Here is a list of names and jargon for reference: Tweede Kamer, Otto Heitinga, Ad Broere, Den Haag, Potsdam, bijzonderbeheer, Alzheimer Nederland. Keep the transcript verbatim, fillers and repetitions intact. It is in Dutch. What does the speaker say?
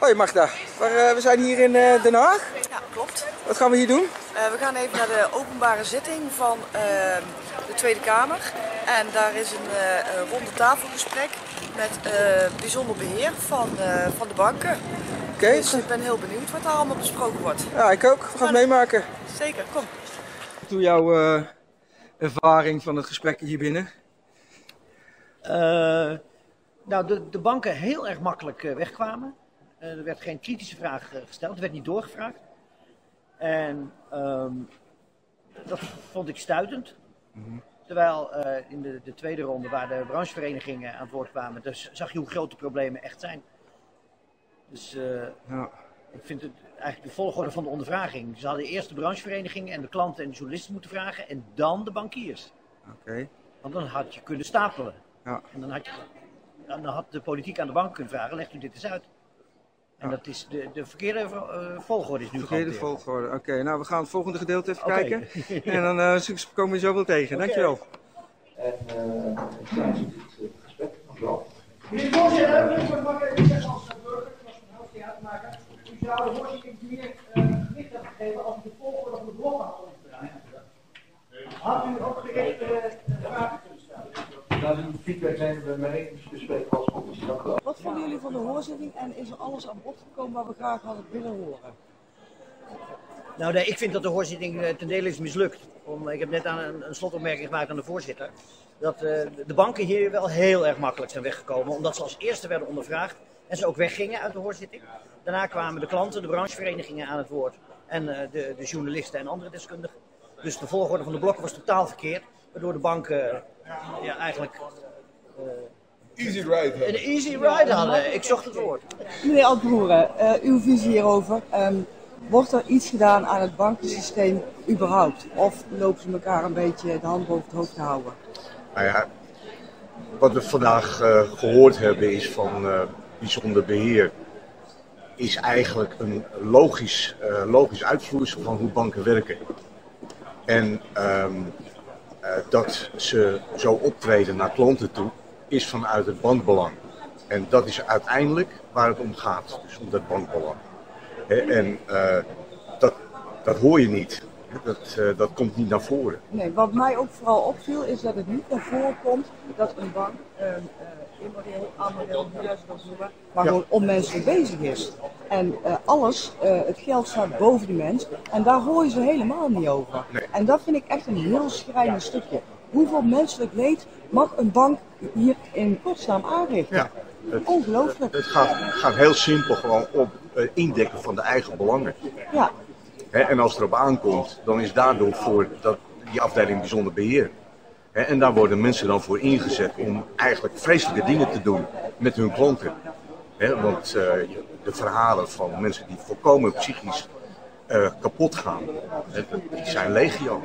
Hoi Magda, we zijn hier in Den Haag. Ja, klopt. Wat gaan we hier doen? Uh, we gaan even naar de openbare zitting van uh, de Tweede Kamer. En daar is een uh, ronde tafelgesprek met uh, bijzonder beheer van, uh, van de banken. Okay. Dus ik ben heel benieuwd wat daar allemaal besproken wordt. Ja, ik ook. We gaan het meemaken. Zeker, kom. Doe jouw uh, ervaring van het gesprek hier binnen. Uh, nou, de, de banken heel erg makkelijk uh, wegkwamen. Uh, er werd geen kritische vraag uh, gesteld, er werd niet doorgevraagd. En um, dat vond ik stuitend. Mm-hmm. Terwijl uh, in de, de tweede ronde, waar de brancheverenigingen aan het woord kwamen, dus zag je hoe groot de problemen echt zijn. Dus uh, ja. Ik vind het eigenlijk de volgorde van de ondervraging. Ze hadden eerst de branchevereniging en de klanten en de journalisten moeten vragen en dan de bankiers. Okay. Want dan had je kunnen stapelen. Ja. En dan had, je, dan had de politiek aan de bank kunnen vragen, legt u dit eens uit. En ja. Dat is de, de verkeerde uh, volgorde is nu gehanteerd. Verkeerde volgorde, oké. Okay, nou, we gaan het volgende gedeelte even okay. kijken. En dan uh, komen we zo wel tegen. Okay. Dankjewel. En uh, ik sluit het gesprek. Dankjewel. Meneer voorzitter, ik mag even zeggen als burger, ik was een hoofdje uitmaken. U zou de voorzitter meer gewicht hebben gegeven als u de volgorde van de blok had onderdraaien. Had u ook gericht vragen kunnen stellen? Dat is een feedback zijn we mee in gesprek als commissie. Dank u wel. Wat vonden jullie van de hoorzitting en is er alles aan bod gekomen waar we graag hadden willen horen? Nou nee, ik vind dat de hoorzitting ten dele is mislukt. Om, ik heb net aan een, een slotopmerking gemaakt aan de voorzitter. Dat uh, de banken hier wel heel erg makkelijk zijn weggekomen. Omdat ze als eerste werden ondervraagd en ze ook weggingen uit de hoorzitting. Daarna kwamen de klanten, de brancheverenigingen aan het woord. En uh, de, de journalisten en andere deskundigen. Dus de volgorde van de blokken was totaal verkeerd. Waardoor de banken uh, ja, eigenlijk... Uh, Easy ride hadden. Een easy ride hadden. Ik zocht het woord. Meneer Ad Broere, uh, uw visie hierover. Um, wordt er iets gedaan aan het bankensysteem überhaupt? Of lopen ze elkaar een beetje de hand boven het hoofd te houden? Nou ja, wat we vandaag uh, gehoord hebben is van uh, bijzonder beheer. Is eigenlijk een logisch, uh, logisch uitvloeisel van hoe banken werken. En um, uh, dat ze zo optreden naar klanten toe. Is vanuit het bankbelang. En dat is uiteindelijk waar het om gaat, dus om dat bankbelang. En uh, dat, dat hoor je niet. Dat, uh, dat komt niet naar voren. Nee, wat mij ook vooral opviel is dat het niet naar voren komt dat een bank, uh, uh, immoreel, amoreel, hoe je dat wil noemen, maar ja. Gewoon onmenselijk bezig is. En uh, alles, uh, het geld staat boven de mens en daar hoor je ze helemaal niet over. Nee. En dat vind ik echt een heel schrijnend stukje. Hoeveel menselijk leed mag een bank hier in Potsdam aanrichten? Ja, het, ongelooflijk. Het gaat, gaat heel simpel gewoon op uh, indekken van de eigen belangen. Ja. He, en als het erop aankomt, dan is daardoor voor dat, die afdeling bijzonder beheer. He, en daar worden mensen dan voor ingezet om eigenlijk vreselijke dingen te doen met hun klanten. He, want uh, de verhalen van mensen die volkomen psychisch uh, kapot gaan, he, die zijn legio.